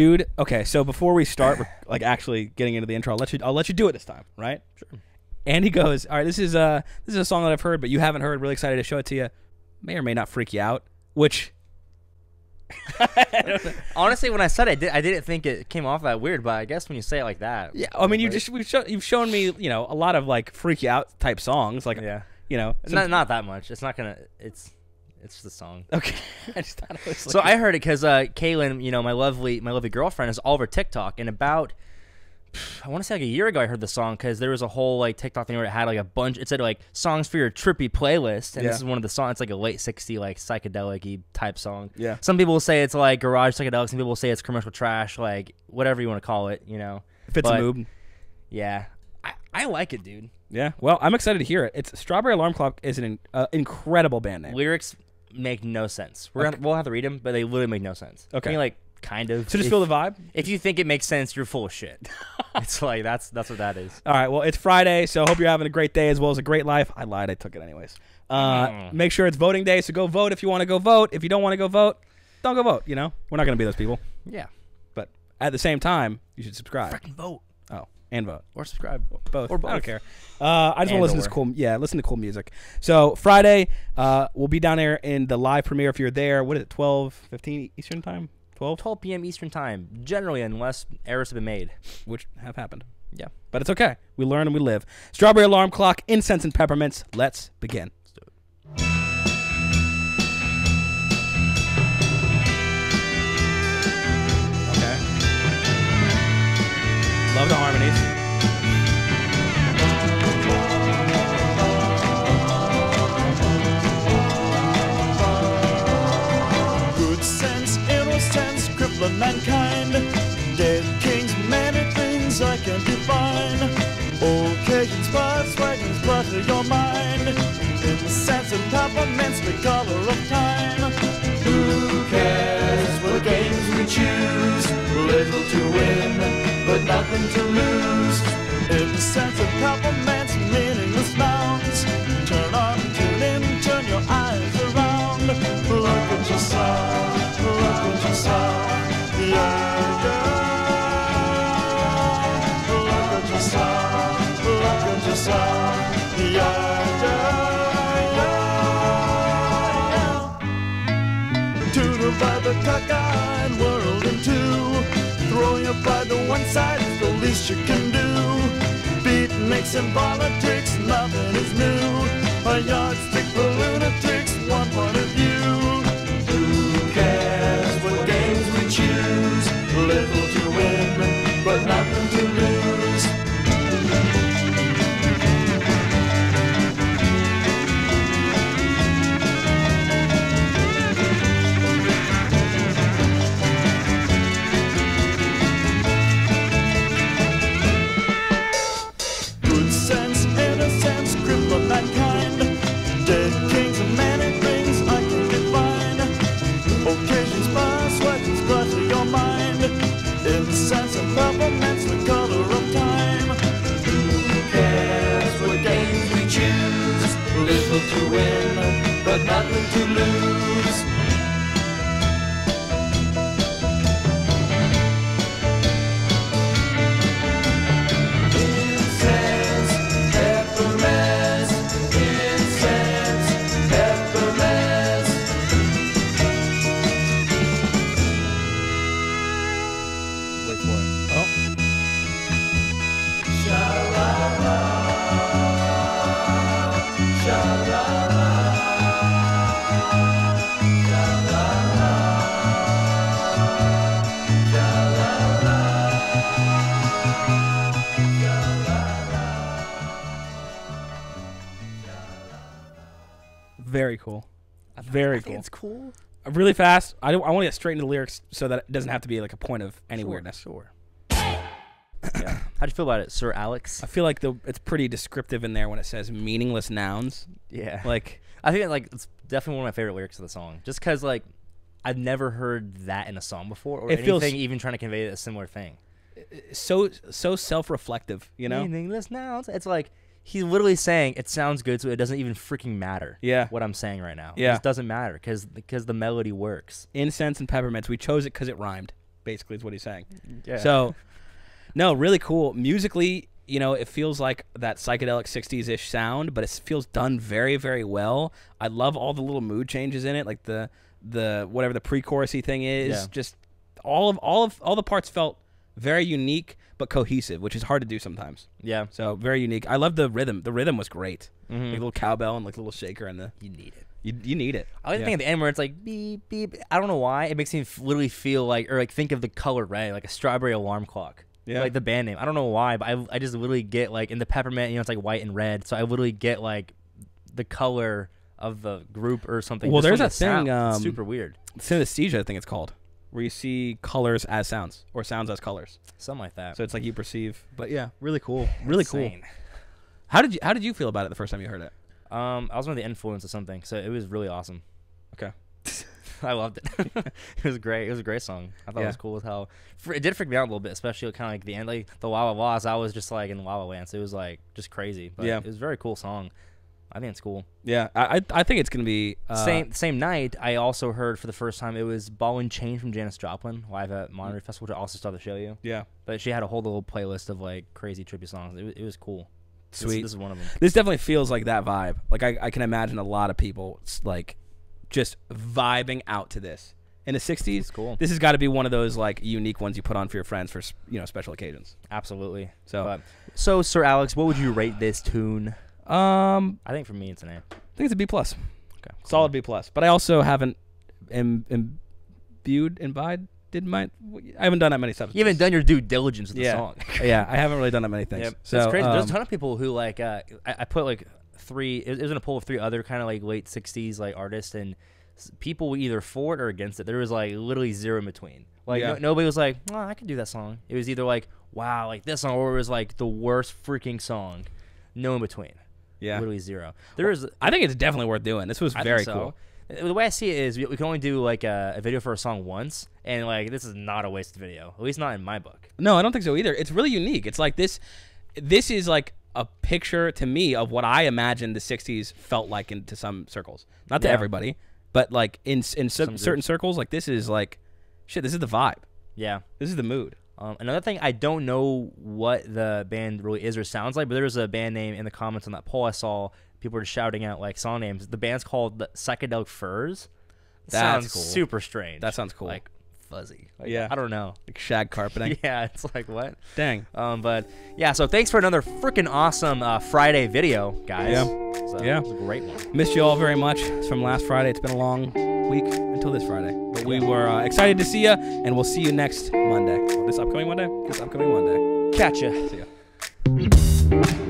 Dude, okay, so before we start, we're like actually getting into the intro, I'll let you do it this time, right? Sure. And he goes, all right, this is a song that I've heard, but you haven't heard. Really excited to show it to you. May or may not freak you out, which... Honestly, when I said it, I didn't think it came off that weird, but I guess when you say it like that... Yeah, I mean, you've shown me, you know, a lot of, like, freak you out type songs, like, yeah. You know... Not that much. It's not gonna... It's the song. Okay. I just thought it was like... So I heard it because Kaylin, you know, my lovely girlfriend, is all over TikTok, and about... I want to say like a year ago I heard the song because there was a whole like TikTok thing where it had like a bunch. It said like songs for your trippy playlist, and yeah. This is one of the songs. It's like a late '60s like psychedelic-y type song. Yeah. Some people will say it's like garage psychedelics. Some people will say it's commercial trash. Like whatever you want to call it, you know. Fits a mood. Yeah, I like it, dude. Yeah. Well, I'm excited to hear it. It's Strawberry Alarm Clock is an incredible band name. Lyrics make no sense. We'll have to read them, but they literally make no sense. Okay. I mean, like. Kind of. So just feel the vibe? If you think it makes sense, you're full of shit. It's like, that's what that is. All right, well, it's Friday, so hope you're having a great day as well as a great life. I lied, I took it anyways. Make sure it's voting day, so go vote if you want to go vote. If you don't want to go vote, don't go vote, you know? We're not going to be those people. Yeah. But at the same time, you should subscribe. Freaking vote. Oh, and vote. Or subscribe. Both. Or both. I don't care. I just want to listen to cool music. So Friday, we'll be down there in the live premiere if you're there. What is it, 12:15 Eastern time? 12 p.m. Eastern time, generally, unless errors have been made. Which have happened. Yeah. But it's okay. We learn and we live. Strawberry Alarm Clock, Incense and Peppermints. Let's begin. Let's do it. Okay. Love the harmonies. Of mankind, dead kings, many things I can define. Occasions, buzz, wagons, clutter your mind. Incense and peppermints, the color of time. Who cares what games we choose? Little to win, but nothing to lose. Incense and peppermints, meaningless nouns. Turn on, tune in, turn your eyes around. Look at yourself, look at yourself. Yeah, yeah. Look at yourself, look at yourself. Yeah, yeah, yeah, yeah. To divide the cockeyed world in two. Throw your pride to one side is the least you can do. Beatniks and politics, nothing is new. A yardstick for lunatics, one point of view. Little to win, but nothing to lose. Good sense, innocence, cripple mankind. Dead kings and many things I can define. Occasions pass, sweaters clutter your mind. Incense and peppermints, the color of time. Who cares what games we choose? Little to win, but nothing to lose. Very cool. Very cool. It's cool. Really fast. I want to get straight into the lyrics so that it doesn't have to be like a point of any weirdness. Sure. Yeah. How'd you feel about it, Sir Alex? I feel like it's pretty descriptive in there when it says meaningless nouns. Yeah. Like I think like it's definitely one of my favorite lyrics of the song. Just because like I've never heard that in a song before or anything feels, even trying to convey a similar thing. So self-reflective, you know? Meaningless nouns. It's like he's literally saying it sounds good, so it doesn't even freaking matter. Yeah, what I'm saying right now. Yeah, it just doesn't matter because the melody works. Incense and peppermints. We chose it because it rhymed. basically is what he's saying. Yeah. So, no, really cool. Musically, you know, it feels like that psychedelic 60s-ish sound, but it feels done very, very well. I love all the little mood changes in it, like the whatever the pre-chorusy thing is. Yeah. Just all the parts felt very unique but cohesive, which is hard to do sometimes. Yeah. So very unique. I love the rhythm. The rhythm was great. Mm-hmm. Like a little cowbell and like a little shaker and the. You need it. You need it. I like to think at the end where it's like beep beep. I don't know why it makes me literally feel like, or like think of the color red, like a Strawberry Alarm Clock. Yeah. Like the band name. I don't know why, but I just literally get like in the peppermint, you know, it's like white and red. So I literally get like the color of the group or something. Well, there's a thing. It's super weird. Synesthesia, I think it's called, where you see colors as sounds or sounds as colors. Something like that. So it's like you perceive. But yeah, really cool. Really cool. How did you feel about it the first time you heard it? I was under the influence of something, so it was really awesome. Okay. I loved it. It was great. It was a great song. I thought it was cool with how it did freak me out a little bit, especially kind of like the end, like the Wah Wah Wahs. I was just like in Wah Wah Land, so it was like just crazy. But it was a very cool song. I think it's cool. Yeah, I think it's gonna be same night. I also heard for the first time it was Ball and Chain from Janis Joplin live at Monterey Festival, which I also saw the show you. Yeah, but she had a whole little playlist of like crazy tribute songs. It was cool. Sweet. This is one of them. This definitely feels like that vibe. Like I can imagine a lot of people like just vibing out to this in the 60s. That's cool. This has got to be one of those like unique ones you put on for your friends for, you know, special occasions. Absolutely. So, so Sir Alex, what would you rate this tune? I think for me it's an A. I think it's a B+. Okay, cool. Solid B+. But I also haven't I haven't done that many substances. You haven't done your due diligence with the song. Yeah, I haven't really done that many things. Yep. So, that's crazy. There's a ton of people who like I put like three. It was in a poll of three other kind of like late 60s like artists, and people were either for it or against it. There was like literally zero in between. Like nobody was like, oh, I could do that song. It was either like, wow, like this song, or it was like the worst freaking song. No in between. Yeah, literally zero. I think it's definitely worth doing. This was very cool. The way I see it is we can only do like a video for a song once, and like this is not a wasted video, at least not in my book. No, I don't think so either. It's really unique. It's like this is like a picture to me of what I imagine the 60s felt like into some circles. Not to everybody, but like in certain circles, like this is like, shit, this is the vibe. Yeah. This is the mood. Another thing, I don't know what the band really is or sounds like, but there was a band name in the comments on that poll I saw. People were shouting out like song names. The band's called the Psychedelic Furs. That sounds cool. Super strange. That sounds cool. Like fuzzy. Like, yeah. I don't know. Like shag carpeting. Yeah, it's like what? Dang. But yeah, so thanks for another freaking awesome Friday video, guys. Yeah. So, yeah. It was a great one. Missed you all very much. It's from last Friday. It's been a long week until this Friday. But we were excited to see you, and we'll see you next Monday. This upcoming Monday. Catch ya. See ya.